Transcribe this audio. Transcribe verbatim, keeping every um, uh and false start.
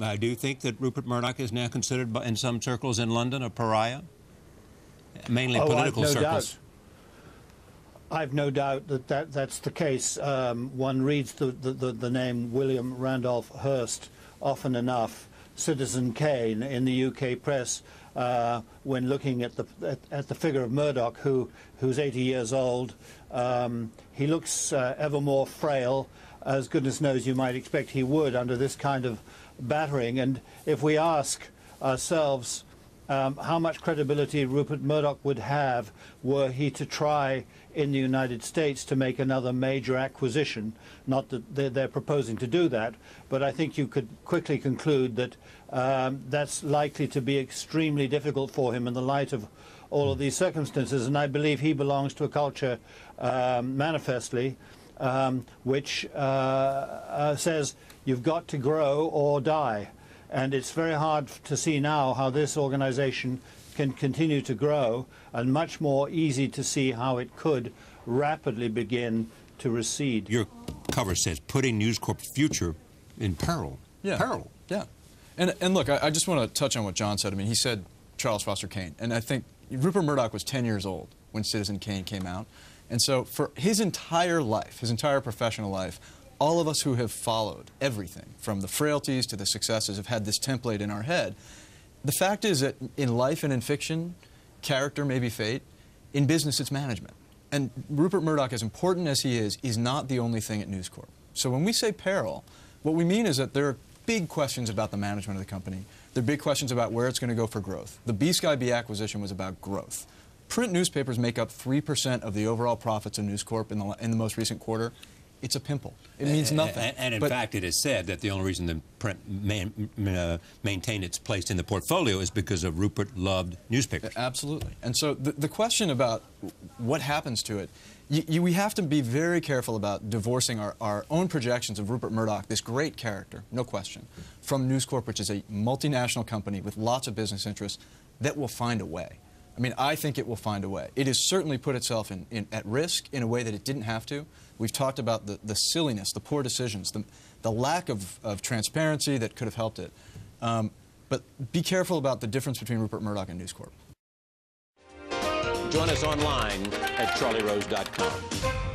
I do think that Rupert Murdoch is now considered by, in some circles in London, a pariah, mainly oh, political I've no circles. Doubt. I've no doubt that, that that's the case. Um, one reads the, the, the, the name William Randolph Hearst often enough, Citizen Kane, in the U K press uh, when looking at the at, at the figure of Murdoch, who who's eighty years old. Um, he looks uh, ever more frail, as goodness knows you might expect he would under this kind of battering. And if we ask ourselves um, how much credibility Rupert Murdoch would have were he to try in the United States to make another major acquisition, not that they're, they're proposing to do that, but I think you could quickly conclude that um, that's likely to be extremely difficult for him in the light of all of these circumstances. And I believe he belongs to a culture um, manifestly Um, which uh, uh, says you've got to grow or die. And it's very hard to see now how this organization can continue to grow, and much more easy to see how it could rapidly begin to recede. Your cover says putting News Corp's future in peril. Yeah. Peril. Yeah. And, and look, I, I just want to touch on what John said. I mean, he said Charles Foster Kane. And I think Rupert Murdoch was ten years old when Citizen Kane came out. And so for his entire life, his entire professional life, all of us who have followed everything, from the frailties to the successes, have had this template in our head. The fact is that in life and in fiction, character may be fate. In business, it's management. And Rupert Murdoch, as important as he is, is not the only thing at News Corp. So when we say peril, what we mean is that there are big questions about the management of the company. There are big questions about where it's going to go for growth. The BSkyB acquisition was about growth. Print newspapers make up three percent of the overall profits of News Corp in the, in the most recent quarter. It's a pimple. It means nothing. And, and in but, fact, it is said that the only reason the print man, uh, maintained its place in the portfolio is because of Rupert loved newspapers. Absolutely. And so the, the question about what happens to it, you, you, we have to be very careful about divorcing our, our own projections of Rupert Murdoch, this great character, no question, from News Corp, which is a multinational company with lots of business interests that will find a way. I mean, I think it will find a way. It has certainly put itself in, in, at risk in a way that it didn't have to. We've talked about the, the silliness, the poor decisions, the, the lack of, of transparency that could have helped it. Um, but be careful about the difference between Rupert Murdoch and News Corp. Join us online at charlie rose dot com.